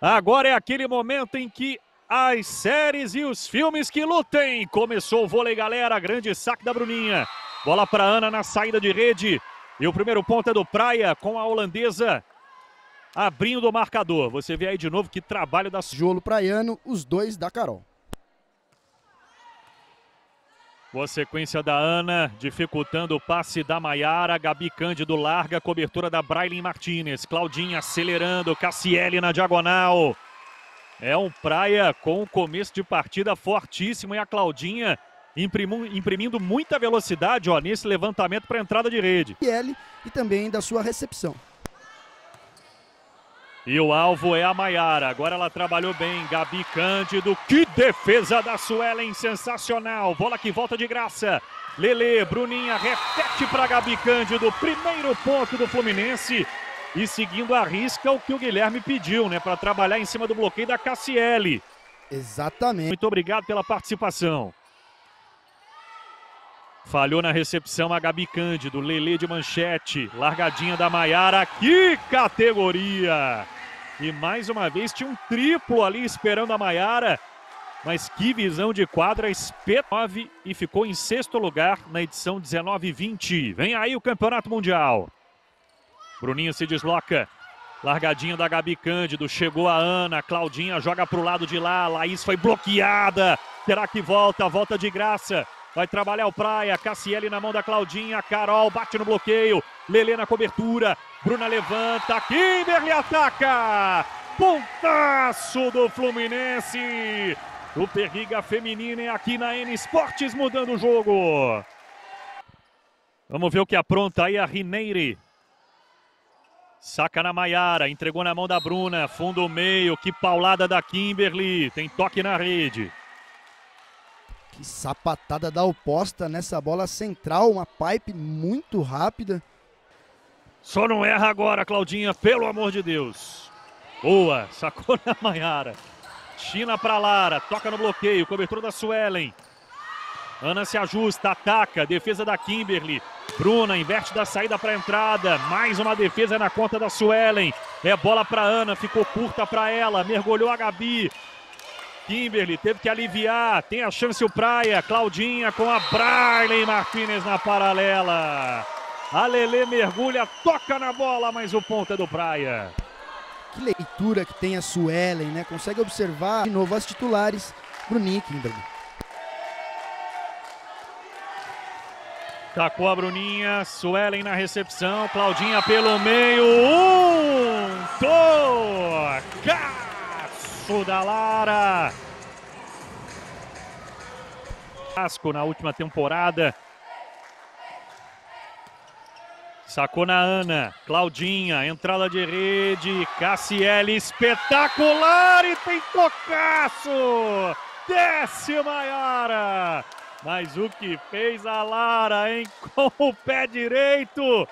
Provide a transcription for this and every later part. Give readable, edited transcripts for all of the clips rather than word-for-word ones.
Agora é aquele momento em que as séries e os filmes que lutem. Começou o vôlei, galera. Grande saque da Bruninha. Bola para Ana na saída de rede. E o primeiro ponto é do Praia, com a holandesa abrindo o marcador. Você vê aí de novo que trabalho da... Jolo praiano, os dois da Carol. Boa sequência da Ana, dificultando o passe da Maiara. Gabi Cândido larga, cobertura da Braylin Martinez. Claudinha acelerando, Cassiele na diagonal. É um Praia com um começo de partida fortíssimo. E a Claudinha imprimindo muita velocidade, ó, nesse levantamento para a entrada de rede. E também da sua recepção. E o alvo é a Maiara. Agora ela trabalhou bem. Gabi Cândido. Que defesa da Suelen. Sensacional. Bola que volta de graça. Lelê, Bruninha, repete para Gabi Cândido. Primeiro ponto do Fluminense. E seguindo a risca o que o Guilherme pediu, né? Para trabalhar em cima do bloqueio da Cassiele. Exatamente. Muito obrigado pela participação. Falhou na recepção a Gabi Cândido, Lelê de manchete, largadinha da Maiara, que categoria! E mais uma vez tinha um triplo ali esperando a Maiara, mas que visão de quadra, SP9 e ficou em sexto lugar na edição 19-20. Vem aí o Campeonato Mundial. Bruninho se desloca, largadinha da Gabi Cândido, chegou a Ana, Claudinha joga para o lado de lá, Laís foi bloqueada, será que volta? Volta de graça. Vai trabalhar o Praia, Cassiele na mão da Claudinha, Carol bate no bloqueio, Lelê na cobertura, Bruna levanta, Kimberly ataca! Pontaço do Fluminense! Superliga Feminina é aqui na NSports mudando o jogo. Vamos ver o que apronta aí a Rineire. Saca na Maiara, entregou na mão da Bruna, fundo meio, que paulada da Kimberly, tem toque na rede. Que sapatada da oposta nessa bola central, uma pipe muito rápida. Só não erra agora, Claudinha, pelo amor de Deus. Boa, sacou na Maiara. China para Lara, toca no bloqueio, cobertura da Suelen. Ana se ajusta, ataca, defesa da Kimberly. Bruna inverte da saída para a entrada, mais uma defesa na conta da Suelen. É bola para Ana, ficou curta para ela, mergulhou a Gabi. Kimberly teve que aliviar, tem a chance o Praia, Claudinha com a Braylin Martinez na paralela. A Lelê mergulha, toca na bola, mas o ponto é do Praia. Que leitura que tem a Suelen, né? Consegue observar de novo as titulares, Bruninha e Kimberly. Tacou a Bruninha, Suelen na recepção, Claudinha pelo meio, toca! Da Lara. Casco na última temporada. Sacou na Ana. Claudinha, entrada de rede. Cassiele espetacular e tem tocaço. Desce Maiara. Mas o que fez a Lara, hein? Com o pé direito.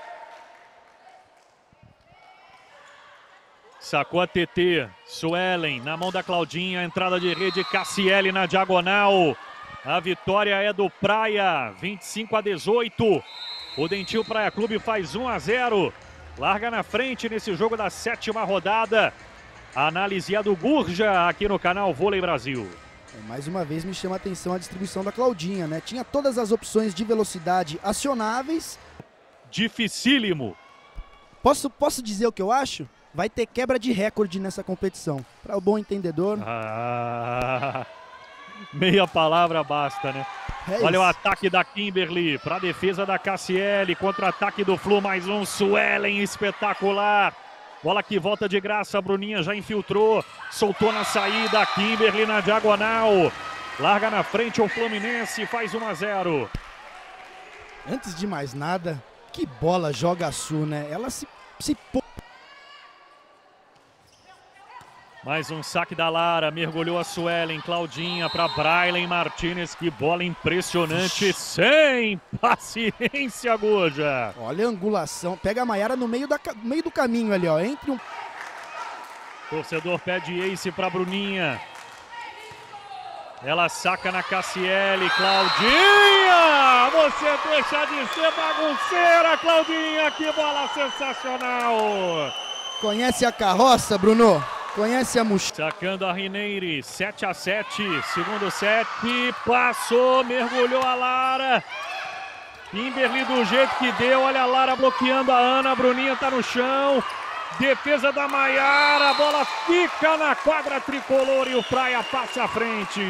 Sacou a TT, Suelen na mão da Claudinha, entrada de rede, Cassiele na diagonal. A vitória é do Praia, 25-18. O Dentil Praia Clube faz 1-0. Larga na frente nesse jogo da 7ª rodada. A análise é do Gurja aqui no canal Vôlei Brasil. Mais uma vez me chama a atenção a distribuição da Claudinha, né? Tinha todas as opções de velocidade acionáveis. Dificílimo. Posso dizer o que eu acho? Vai ter quebra de recorde nessa competição. Para o bom entendedor... Ah, meia palavra basta, né? É. Olha isso. O ataque da Kimberly para a defesa da Cassiele. Contra-ataque do Flu, mais um Suelen espetacular. Bola que volta de graça, a Bruninha já infiltrou. Soltou na saída, Kimberly na diagonal. Larga na frente o Fluminense, faz 1-0. Antes de mais nada, que bola joga a Su, né? Ela se mais um saque da Lara, mergulhou a Suelen, Claudinha para Braylin Martinez, que bola impressionante, sem paciência, Gurja. Olha a angulação, pega a Maiara no meio do caminho ali, ó, entre um... Torcedor pede ace para Bruninha. Ela saca na Cassiele, Claudinha! Você deixa de ser bagunceira, Claudinha, que bola sensacional! Conhece a carroça, Bruno? Conhece a mochila. Sacando a Rineire, 7-7, segundo set, passou, mergulhou a Lara. Kimberly do jeito que deu, olha a Lara bloqueando a Ana, a Bruninha tá no chão. Defesa da Maiara, a bola fica na quadra tricolor e o Praia passa à frente.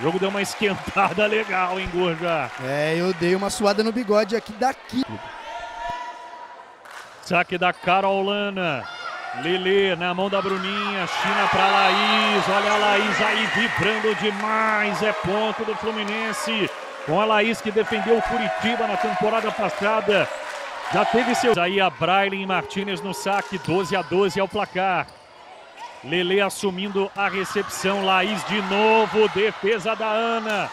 O jogo deu uma esquentada legal, hein, Gurga? É, eu dei uma suada no bigode aqui daqui. Saque da Carolana. Lelê na mão da Bruninha, China pra Laís, olha a Laís aí vibrando demais, é ponto do Fluminense. Com a Laís que defendeu o Curitiba na temporada passada, já teve seu... Aí a Braylin Martínez no saque, 12-12 é o placar. Lelê assumindo a recepção, Laís de novo, defesa da Ana,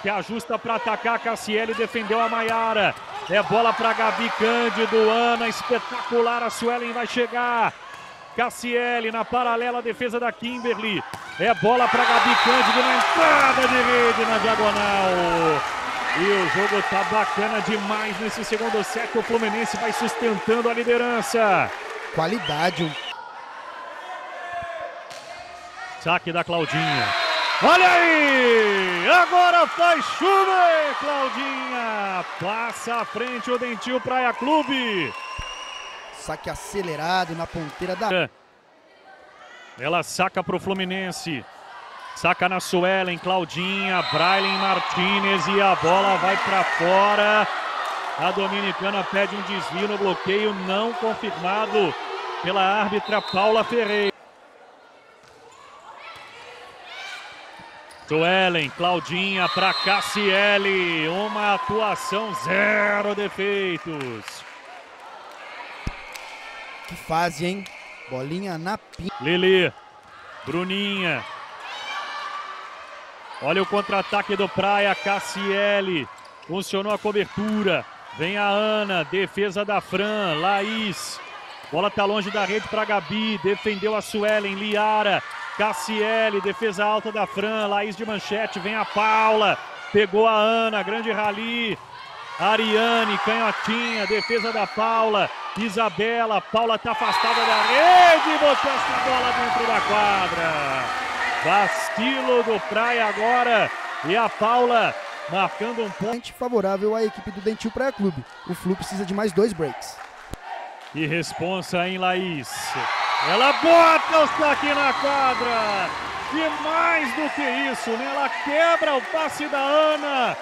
que ajusta pra atacar, Cassiele defendeu a Maiara. É bola para Gabi Cândido, Ana, espetacular, a Suelen vai chegar. Cassiele na paralela, a defesa da Kimberly. É bola para Gabi Cândido na entrada de rede, na diagonal. E o jogo tá bacana demais nesse segundo set, o Fluminense vai sustentando a liderança. Qualidade. Saque da Claudinha. Olha aí! Agora faz chover, Claudinha! Passa à frente o Dentil Praia Clube. Saque acelerado na ponteira da... Ela saca para o Fluminense. Saca na Suelen, Claudinha, Braylin Martínez e a bola vai para fora. A dominicana pede um desvio no bloqueio não confirmado pela árbitra Paula Ferreira. Suelen, Claudinha para Cassiele, uma atuação, 0 defeitos. Que fase, hein? Bolinha na pinta. Lelê, Bruninha. Olha o contra-ataque do Praia, Cassiele. Funcionou a cobertura. Vem a Ana, defesa da Fran, Laís. Bola tá longe da rede para Gabi, defendeu a Suelen, Liara. Cassiele, defesa alta da Fran, Laís de manchete, vem a Paula, pegou a Ana, grande rally, Ariane, canhotinha, defesa da Paula, Isabela, Paula tá afastada da rede, botou essa bola dentro da quadra, vacilo do Praia agora, e a Paula marcando um ponto favorável à equipe do Dentil Praia Clube, o Flu precisa de mais 2 breaks. E responsa em Laís. Ela bota o saque na quadra, e mais do que isso, né? Ela quebra o passe da Ana,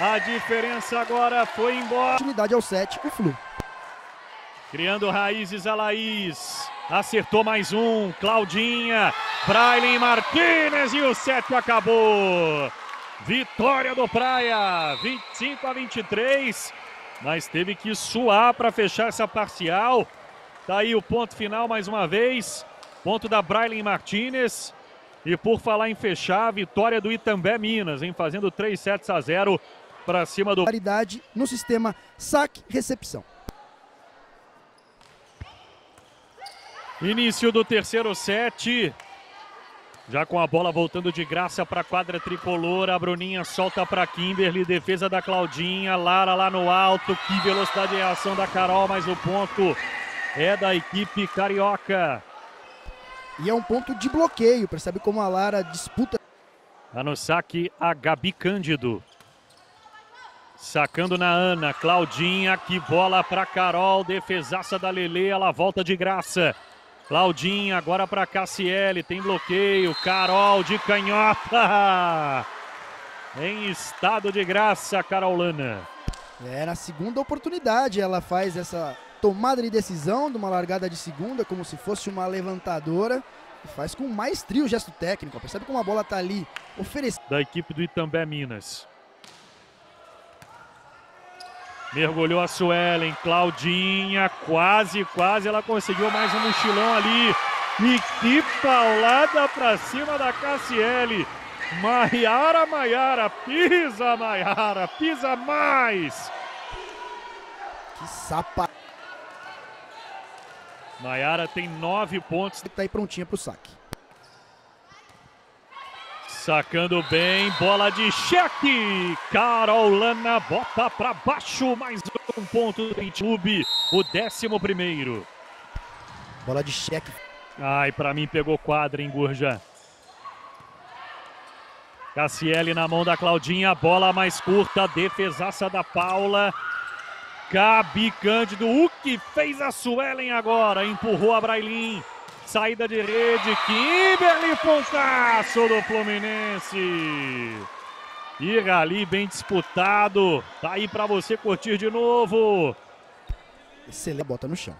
a diferença agora foi embora. Oportunidade ao 7, o Flu. Criando raízes a Laís, acertou mais um, Claudinha, Braylin Martínez e o 7 acabou. Vitória do Praia, 25-23, mas teve que suar para fechar essa parcial. Tá aí o ponto final mais uma vez, ponto da Braylin Martínez. E por falar em fechar, a vitória do Itambé-Minas, hein? Fazendo 3-0 para cima do... Paridade no sistema saque-recepção. Início do terceiro set. Já com a bola voltando de graça para a quadra tricolor, a Bruninha solta para Kimberly, defesa da Claudinha, Lara lá no alto, que velocidade de reação da Carol, mas o ponto... é da equipe carioca. E é um ponto de bloqueio, percebe como a Lara disputa. Tá no saque a Gabi Cândido. Sacando na Ana, Claudinha, que bola pra Carol, defesaça da Lelê, ela volta de graça. Claudinha agora pra Cassiele, tem bloqueio, Carol de canhota. Em estado de graça, Carolana. É, na segunda oportunidade ela faz essa... tomada de decisão de uma largada de segunda, como se fosse uma levantadora. E faz com maestria o gesto técnico. Percebe como a bola tá ali oferecida. Da equipe do Itambé-Minas. Mergulhou a Suelen, Claudinha. Quase ela conseguiu mais um mochilão ali. E que paulada pra cima da Cassiele. Maiara. Pisa, Maiara. Pisa mais. Que sapa. Maiara tem 9 pontos. Tá aí prontinha pro saque. Sacando bem, bola de cheque. Carolana bota pra baixo, mais um ponto do clube, o 11º. Bola de cheque. Ai, pra mim pegou quadra, hein, Gurja. Cassiele na mão da Claudinha, bola mais curta, defesaça da Paula. Cabe Cândido, o que fez a Suelen agora? Empurrou a Brailin, saída de rede, Kimberly, pontaço do Fluminense. E rally bem disputado, tá aí pra você curtir de novo. Excelente, bota no chão.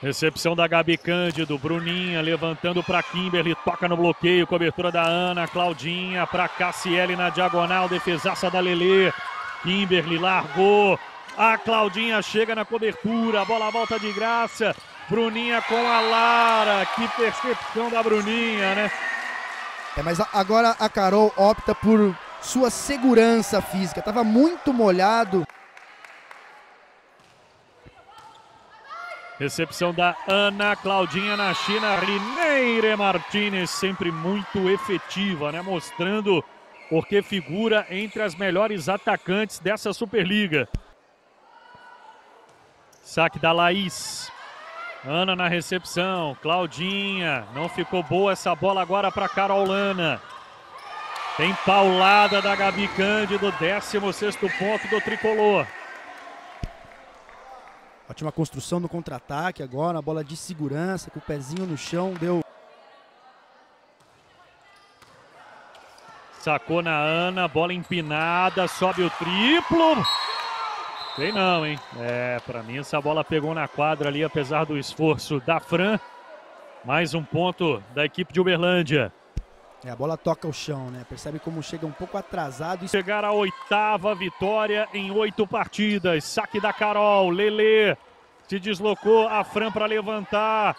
Recepção da Gabi Cândido, Bruninha levantando para Kimberly, toca no bloqueio, cobertura da Ana, Claudinha para Cassiele na diagonal, defesaça da Lelê, Kimberly largou, a Claudinha chega na cobertura, a bola volta de graça, Bruninha com a Lara, que percepção da Bruninha, né? É, mas agora a Carol opta por sua segurança física, tava muito molhado. Recepção da Ana, Claudinha na China, Rineire Martínez, sempre muito efetiva, né? Mostrando porque figura entre as melhores atacantes dessa Superliga. Saque da Laís. Ana na recepção, Claudinha, não ficou boa essa bola agora para Carolana. Tem paulada da Gabi Cândido, 16º ponto do Tricolor. Ótima construção no contra-ataque agora, a bola de segurança, com o pezinho no chão, deu. Sacou na Ana, bola empinada, sobe o triplo. Sei não, hein? É, pra mim essa bola pegou na quadra ali, apesar do esforço da Fran. Mais um ponto da equipe de Uberlândia. É, a bola toca o chão, né? Percebe como chega um pouco atrasado. E... chegar à 8ª vitória em 8 partidas. Saque da Carol, Lelê se deslocou, a Fran para levantar.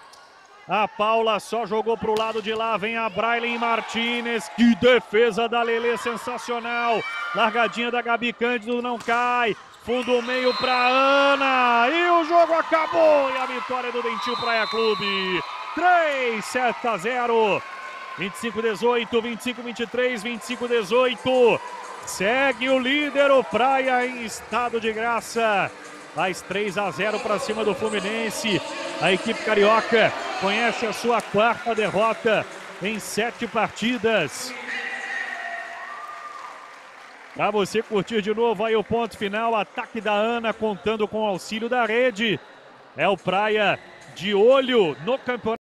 A Paula só jogou para o lado de lá, vem a Brailin Martínez. Que defesa da Lelê, sensacional. Largadinha da Gabi Cândido, não cai. Fundo meio para Ana. E o jogo acabou. E a vitória do Dentil Praia Clube. 3-0. 25-18, 25-23, 25-18. Segue o líder, o Praia em estado de graça. Faz 3-0 para cima do Fluminense. A equipe carioca conhece a sua 4ª derrota em 7 partidas. Para você curtir de novo aí o ponto final. Ataque da Ana contando com o auxílio da rede. É o Praia de olho no campeonato.